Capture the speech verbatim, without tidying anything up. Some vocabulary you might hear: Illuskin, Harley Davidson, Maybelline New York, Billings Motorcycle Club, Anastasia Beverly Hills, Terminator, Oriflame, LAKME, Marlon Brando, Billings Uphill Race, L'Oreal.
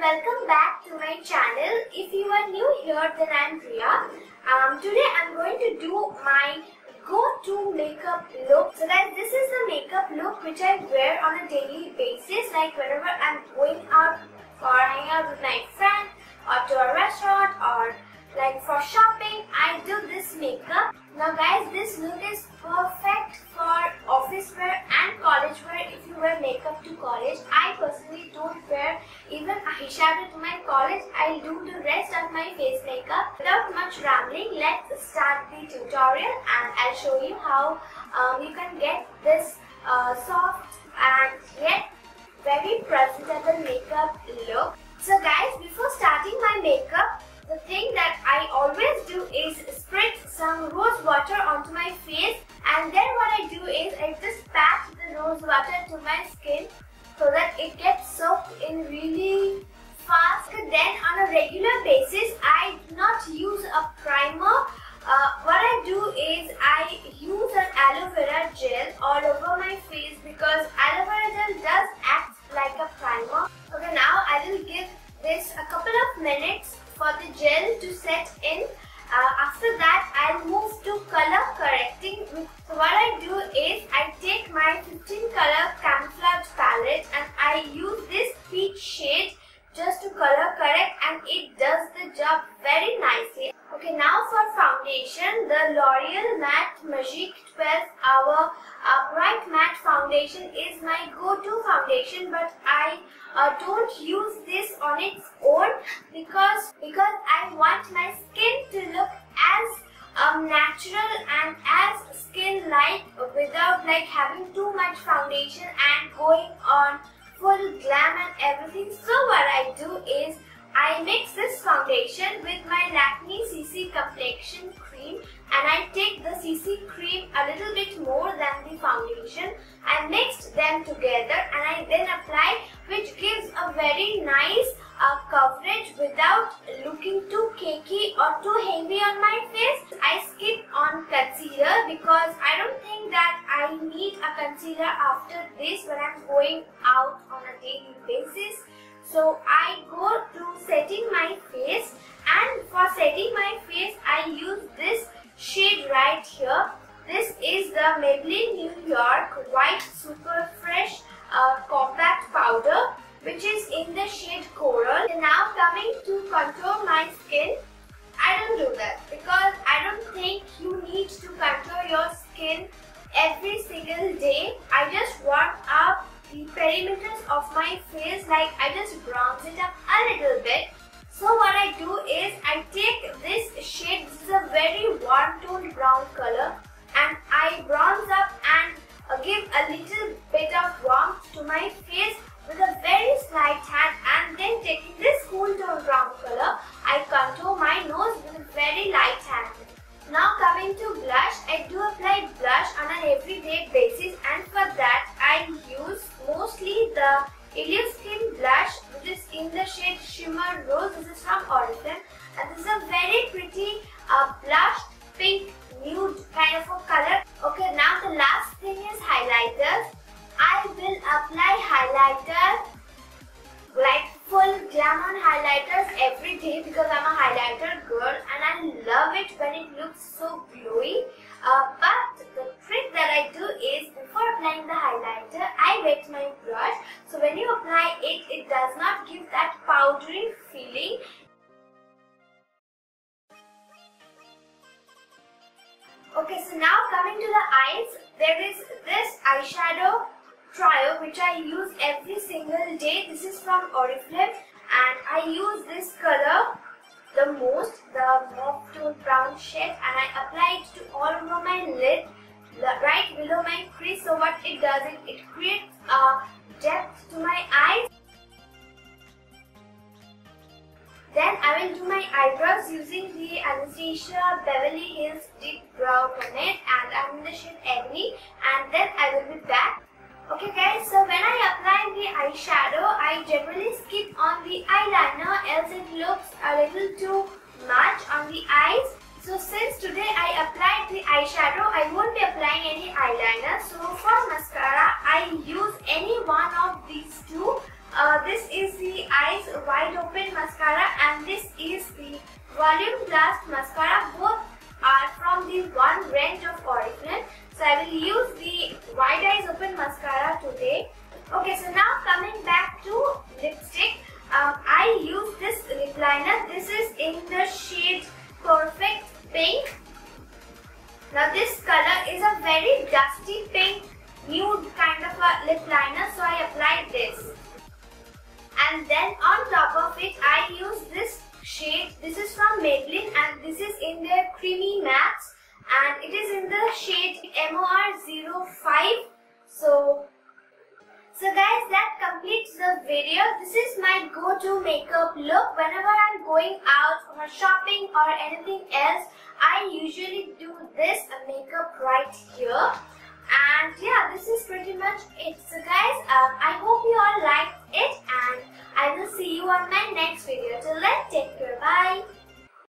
and welcome back to my channel. If you are new here, then I'm Priya. Um, today I'm going to do my go-to makeup look. So guys, this is the makeup look which I wear on a daily basis, like whenever I'm going out or hanging out with my friend or to a restaurant or like for shopping, I do this makeup. Now guys, this look is perfect for office wear and college wear. If you wear makeup to college, I personally don't wear even eyeshadow to my college. I'll do the rest of my face makeup. Without much rambling, let's start the tutorial and I'll show you how um, you can get this uh, soft and yet very presentable makeup look. So guys, before starting my makeup, the thing that I always do is spritz some rose water onto my face, and then what I do is I just pat the rose water to my skin so that it gets soaked in really fast. Then on a regular basis, I do not use a primer. Uh, what I do is I use an aloe vera gel all over my face because aloe vera gel does act like a primer. Okay, now I will give this a couple of minutes for the gel to set in. Uh, after that, I'll move to color correcting. So what I do is I take my fifteen color camouflage palette and I use this peach shade just to color correct, and it does the job very nicely. Okay, now for foundation, the L'Oreal Matte Magique twelve hour uh, Bright Matte Foundation is my go-to foundation, but I uh, don't use this on its own because, because I want my skin to look as um, natural and as skin-like without like having too much foundation and going on full glam and everything. So what I do is I mix this foundation with my LAKME C C Complexion Cream, and I take the C C cream a little bit more than the foundation. I mixed them together and I then apply, which gives a very nice uh, coverage without looking too cakey or too heavy on my face. I skip on concealer because I don't think that I need a concealer after this when I'm going out on a daily basis. So I go to setting my face, and for setting my face I use this shade right here. This is the Maybelline New York White Super Fresh uh, Compact Powder, which is in the shade Coral. And now coming to contour my skin, I don't do that because I don't think you need to contour your skin every single day. I just warm up the perimeters of my face, like I just bronze it up a little bit. So what I do is I take this shade, this is a very warm toned brown color, and I bronze up and give a little bit of warmth to my face with a very slight hand, and then taking this cool toned brown color, I contour my nose with a very light hand. Now coming to blush, I do apply blush on an everyday basis, and for that I use mostly the Illuskin blush, which is in the shade Shimmer Rose. This is from Oriflame, and this is a very pretty uh, blush, pink, nude kind of a color. Okay, now the last thing is highlighters. I will apply highlighter, like full glam on highlighters every day because I'm a highlighter girl and I love it when it looks so glowy. Uh, but the trick that I do is before applying the highlighter, I wet my brush. So when you apply it, it does not give that powdery feeling. Okay, so now coming to the eyes, there is this eyeshadow trio which I use every single day. This is from Oriflame, and I use this color the most, the mauve tone brown shade, and I apply it to all over my lid, right below my crease. So what it does is it creates a depth to my eyes. Then I will do my eyebrows using the Anastasia Beverly Hills Deep Brow Palette, and I'm in the shade Agni, and then I will be back. Okay guys, so when I apply the eyeshadow, I generally skip on the eyeliner, else it looks a little too much on the eyes. So since today I applied the eyeshadow, I won't be applying any eyeliner. So for mascara, I use any one of these two, Uh, this is the Eyes Wide Open Mascara and this is the Volume Blast Mascara. Both are from the one range of Oriflame. So I will use the Wide Eyes Open Mascara today. Okay, so now coming back to lipstick. Um, I use this lip liner. This is in the shade Perfect Pink. Now this color is a very dusty pink, nude kind of a lip liner, so I applied this. And then on top of it, I use this shade. This is from Maybelline and this is in their Creamy Matte. And it is in the shade M O R zero five. So, so guys, that completes the video. This is my go-to makeup look. Whenever I'm going out for shopping or anything else, I usually do this makeup right here. And yeah, this is pretty much it. So guys, um, I hope you all liked it and I will see you on my next video. Till then, take care.